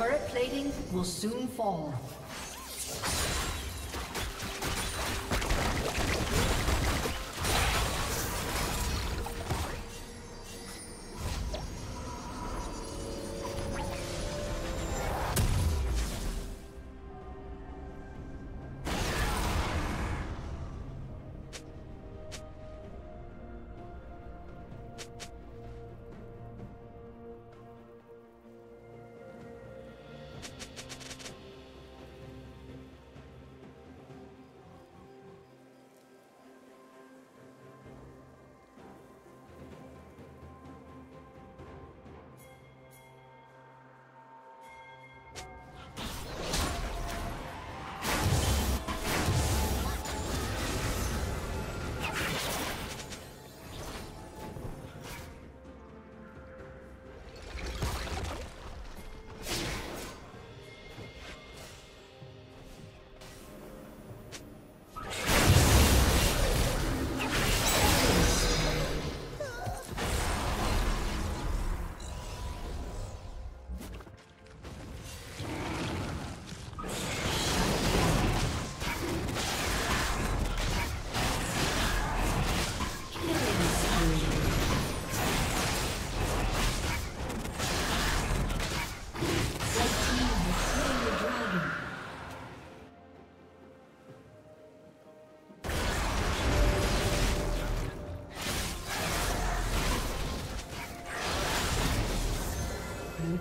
Turret plating will soon fall.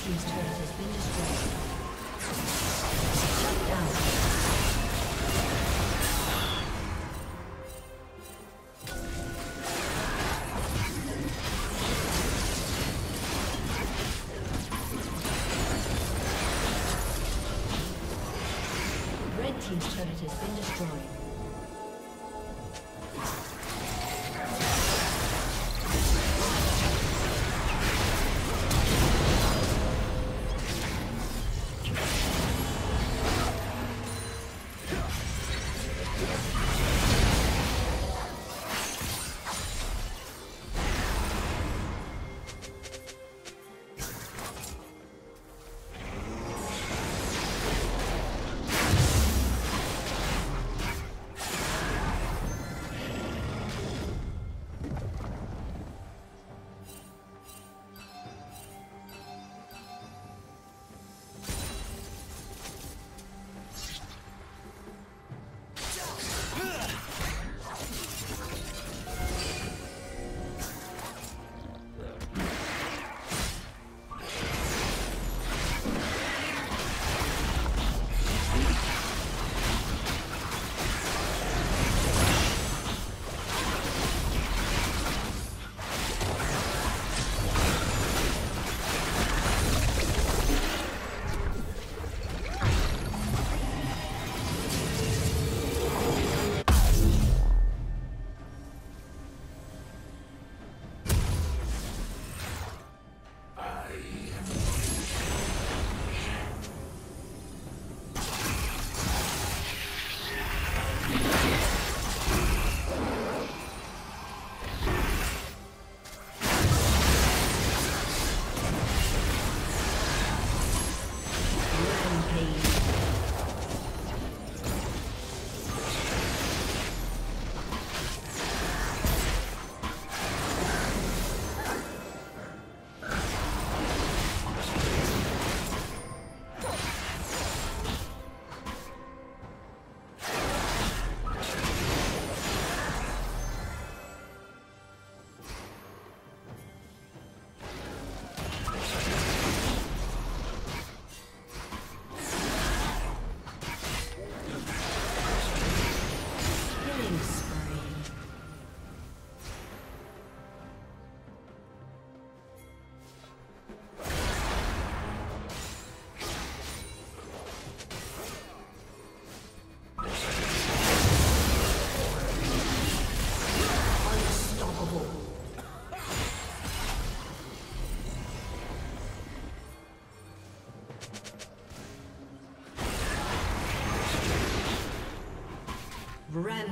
Team's turret has been destroyed. Red Team's turret has been destroyed.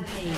Rampage.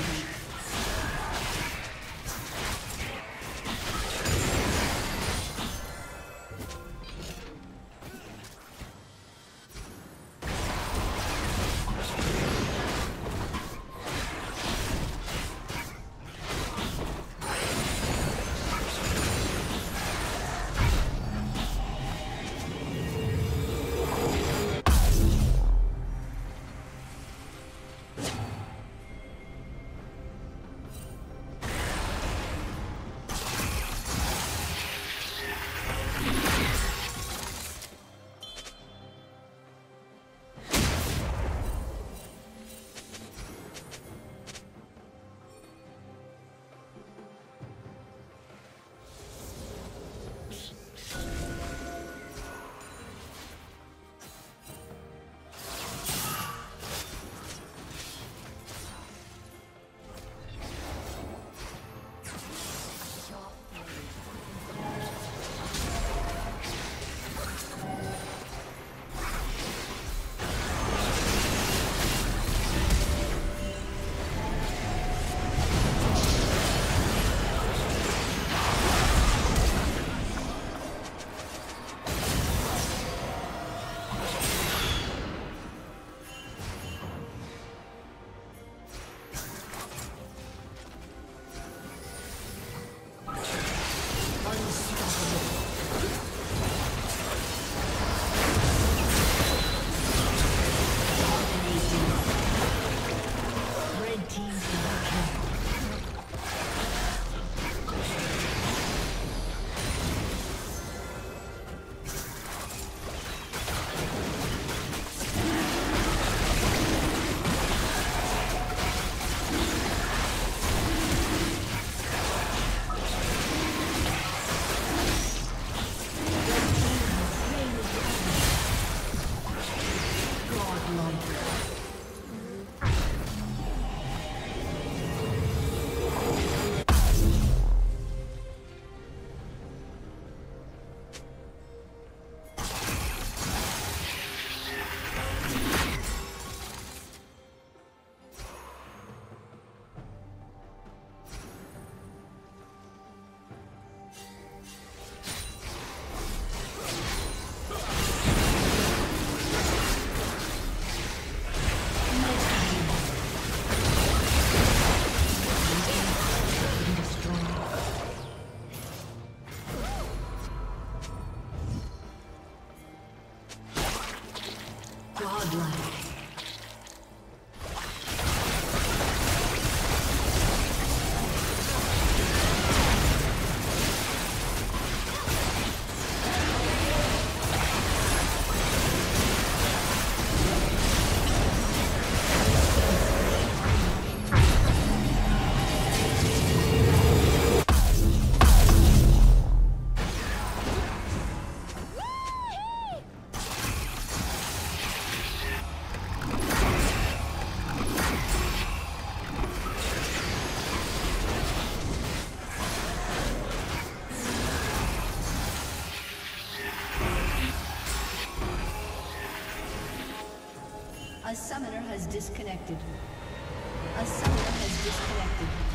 A summoner has disconnected.